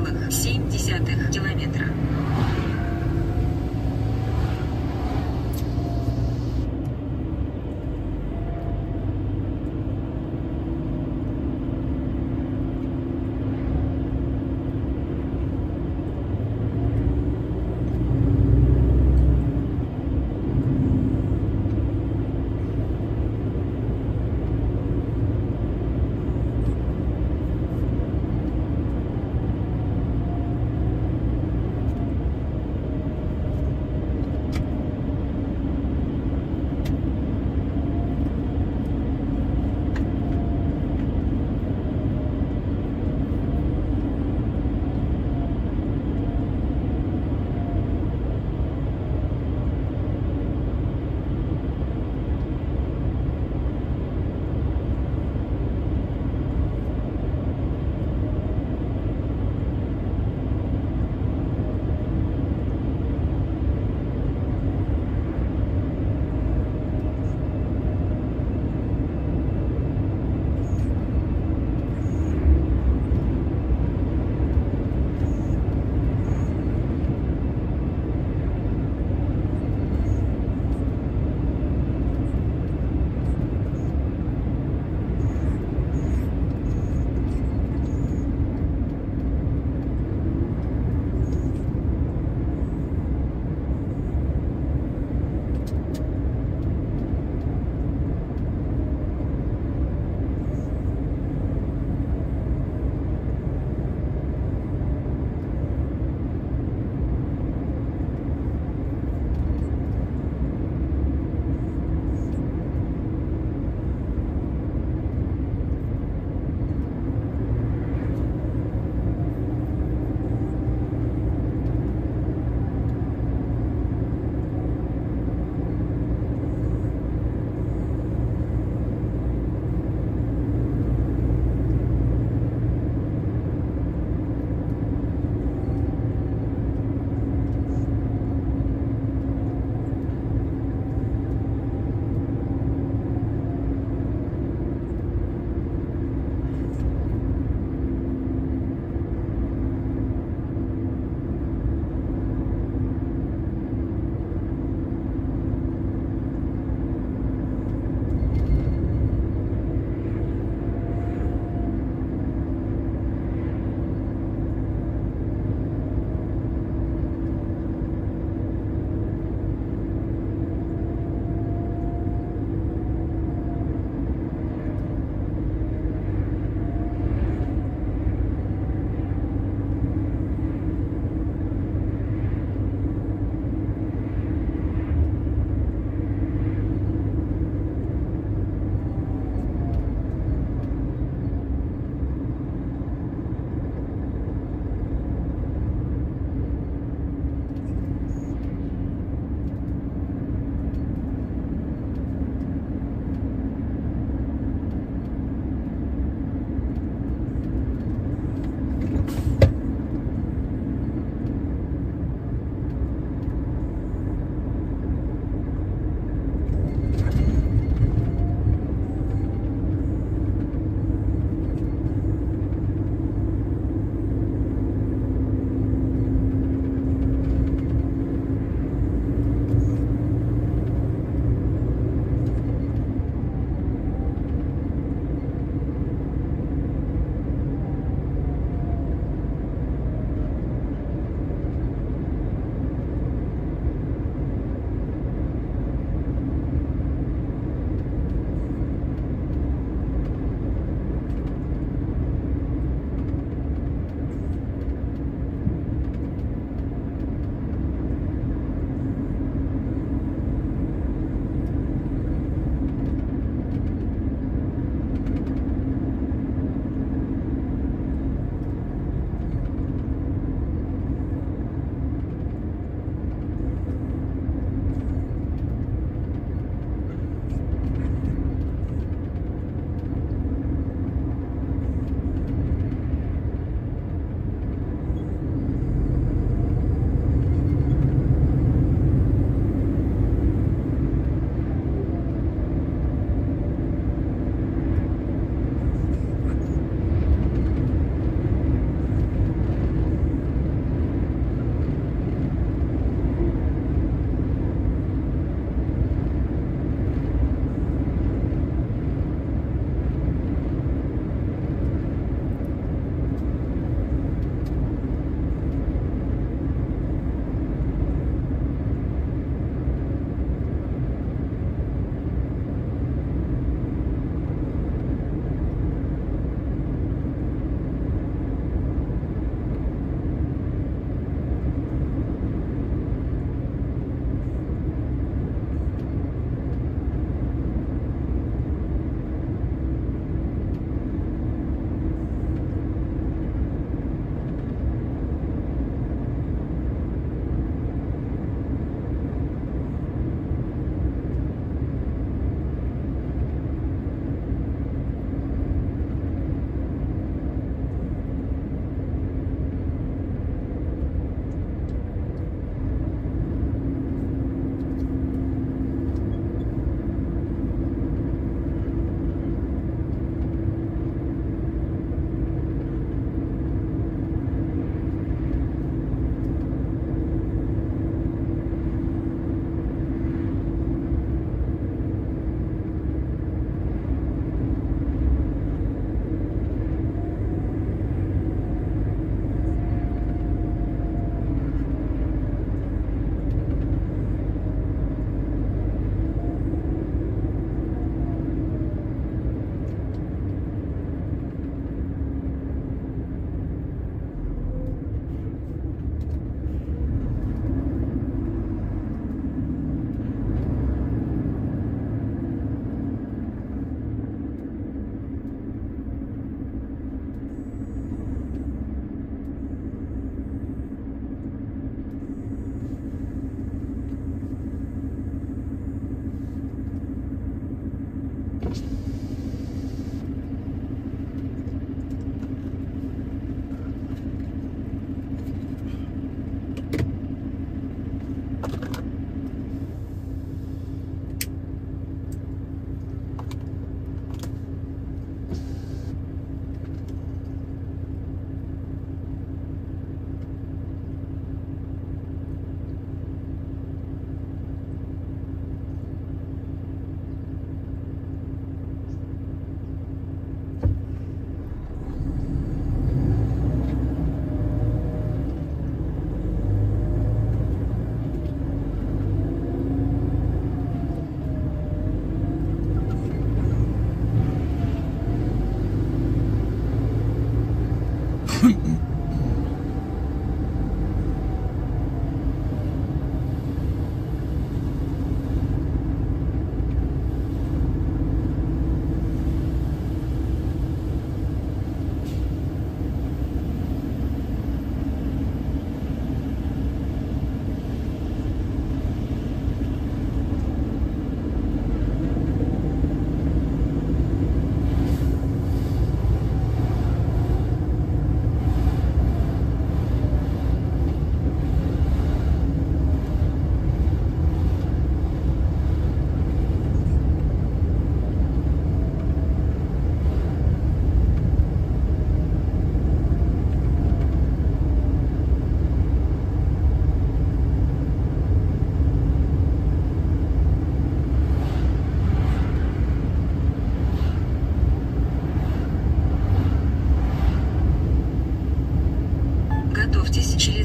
2,7 километра.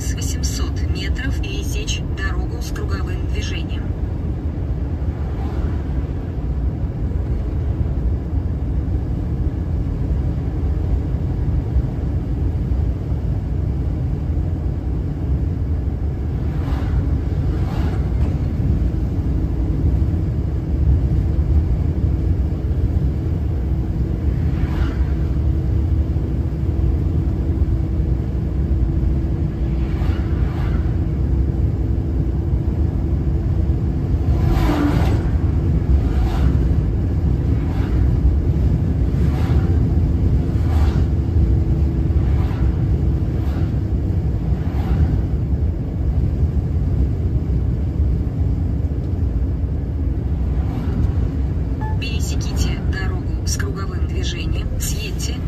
через 800 метров пересечь дорогу с круговым движением.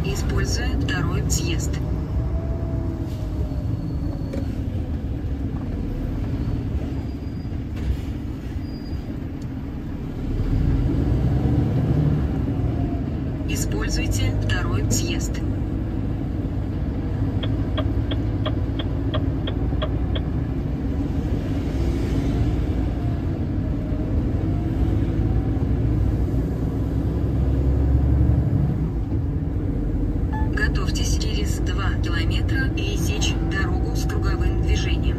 Используйте второй съезд. Готовьтесь через 2 километра пересечь дорогу с круговым движением.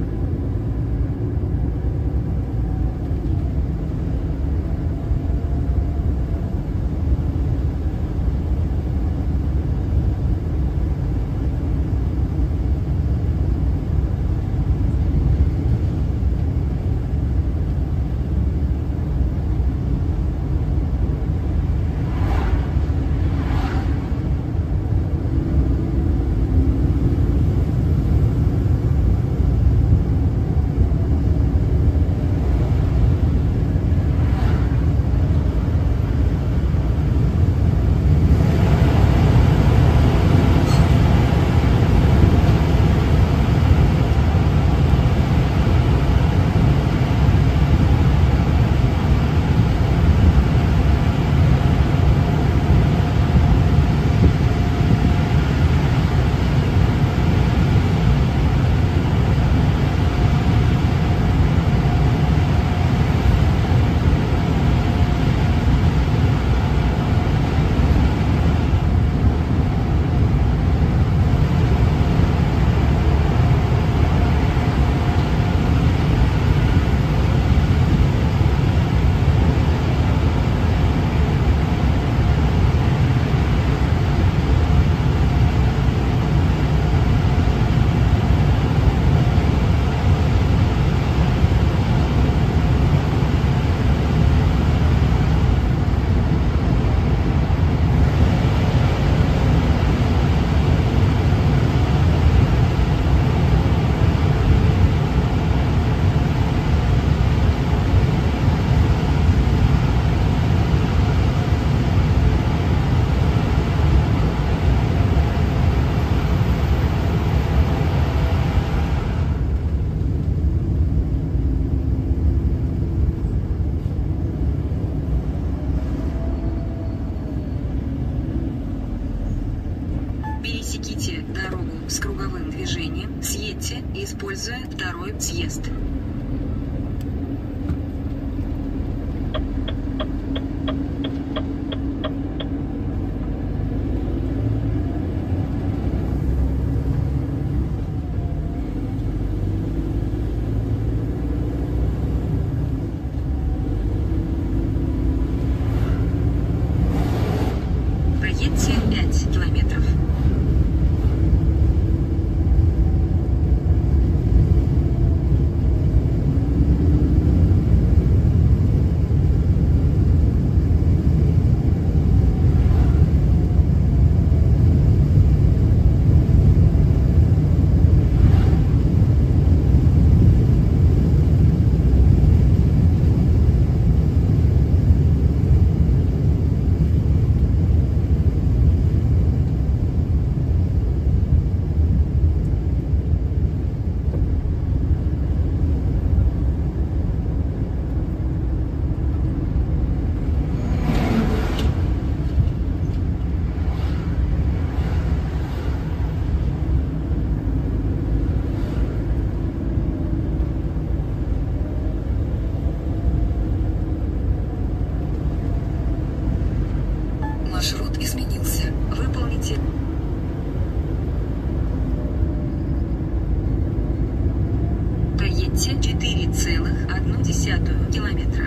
Пересеките дорогу с круговым движением, съедьте, используя второй съезд. Проедьте 5 километров. высоте 4,1 километра.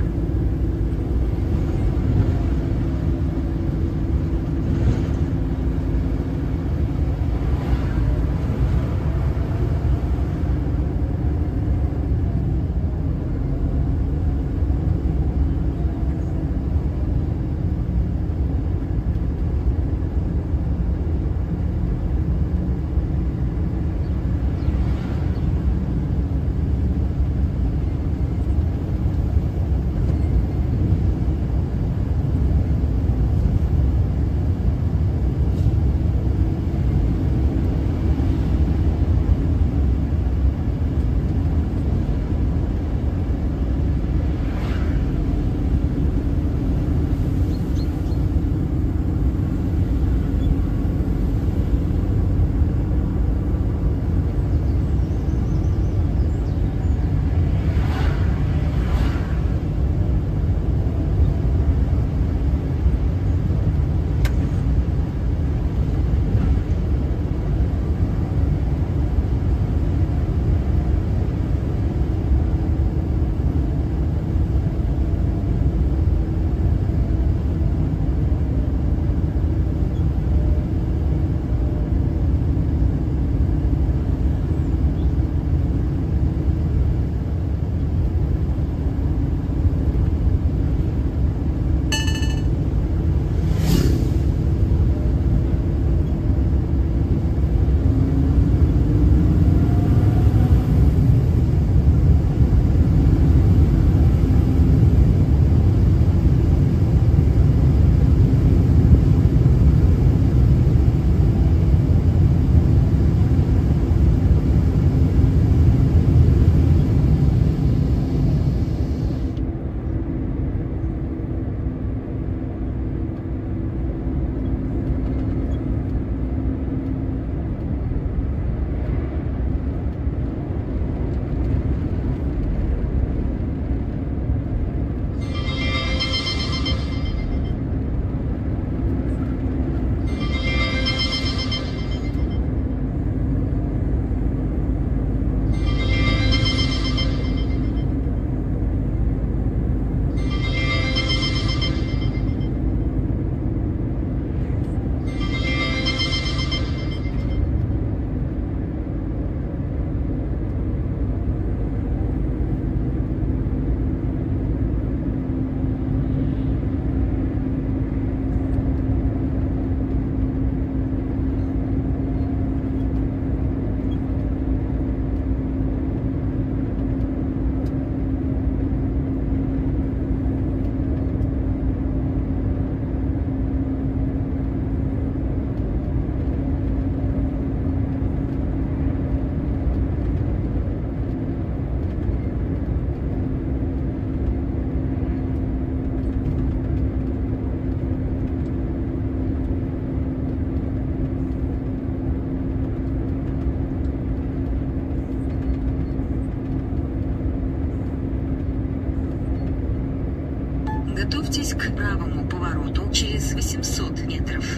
Готовьтесь к правому повороту через 800 метров.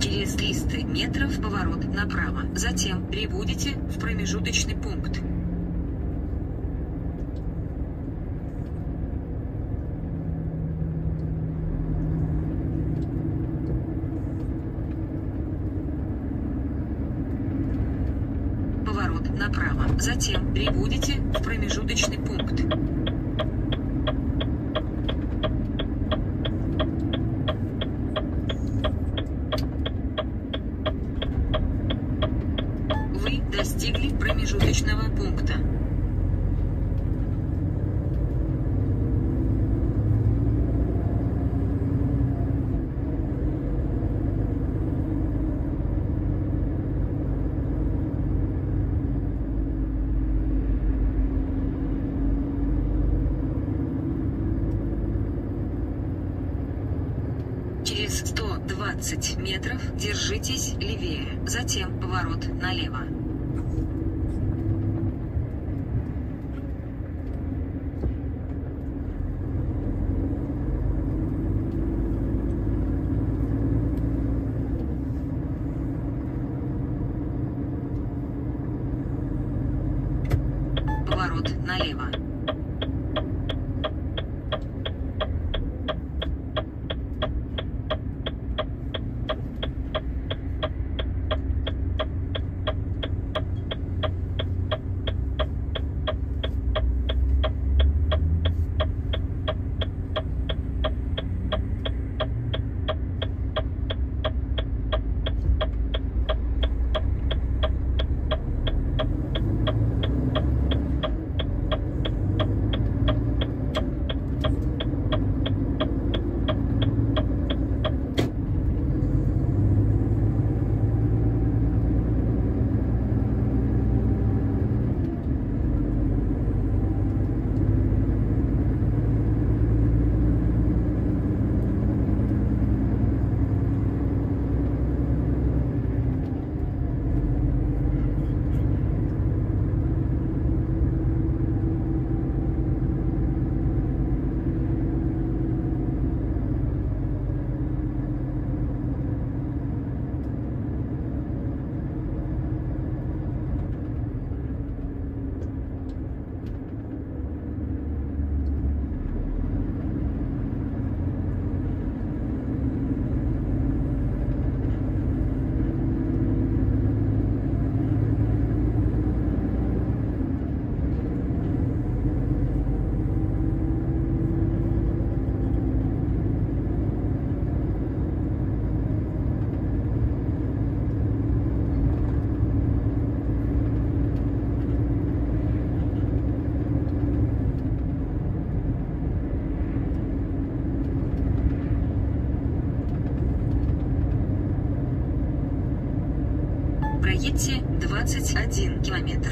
Через 300 метров поворот направо, затем прибудете в промежуточный пункт. Поворот направо, затем прибудете в промежуточный пункт. Достигли промежуточного пункта. 15 метров, держитесь левее, затем поворот налево. Поворот налево. Проедьте 21 километр.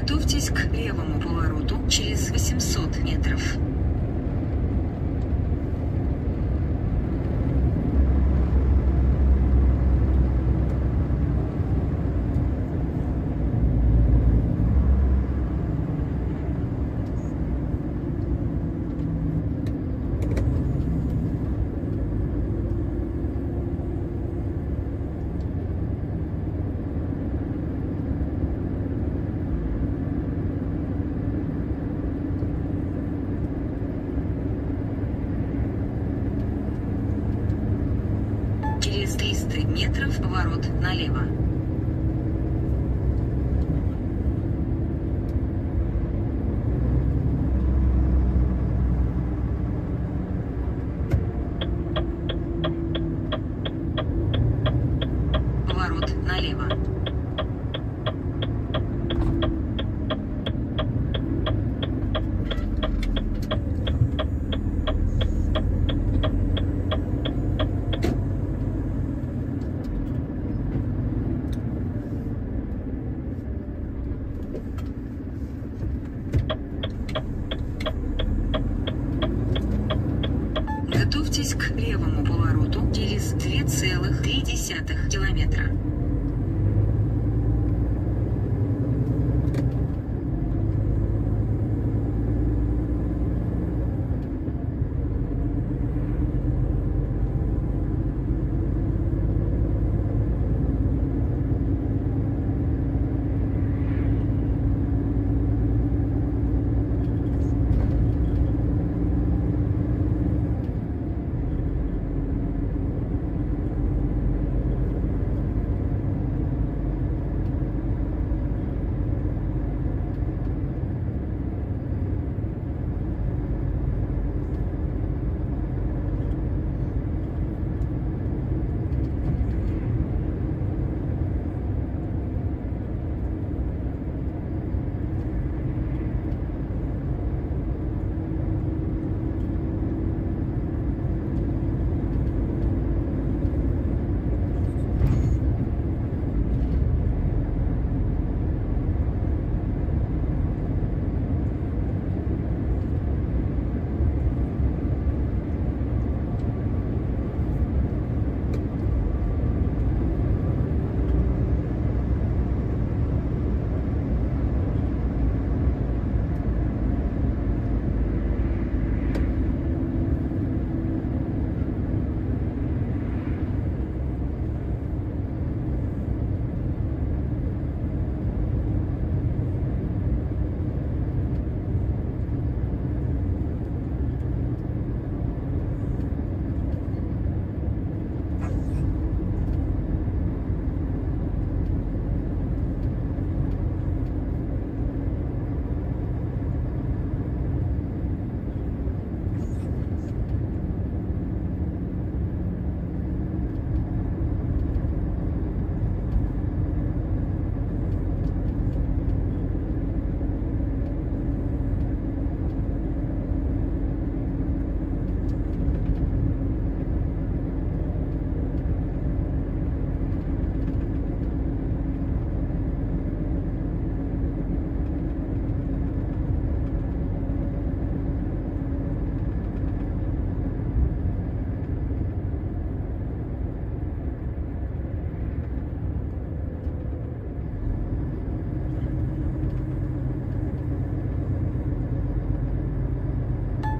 Готовьтесь к левому повороту через 800 метров. Через 300 метров поворот налево. Поворот налево. Готовьтесь к левому повороту через 2,3 километра.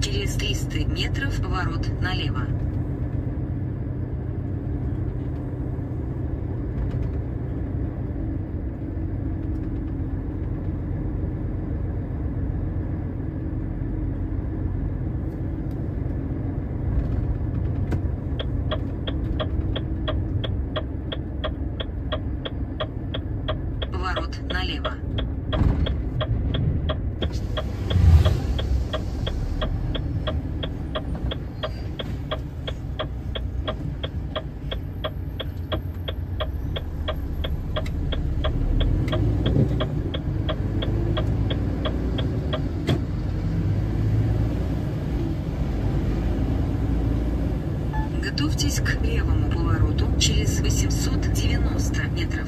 Через 300 метров поворот налево. Поворот налево. Готовьтесь к левому повороту через 890 метров.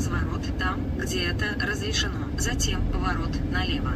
разворот там, где это разрешено, затем поворот налево.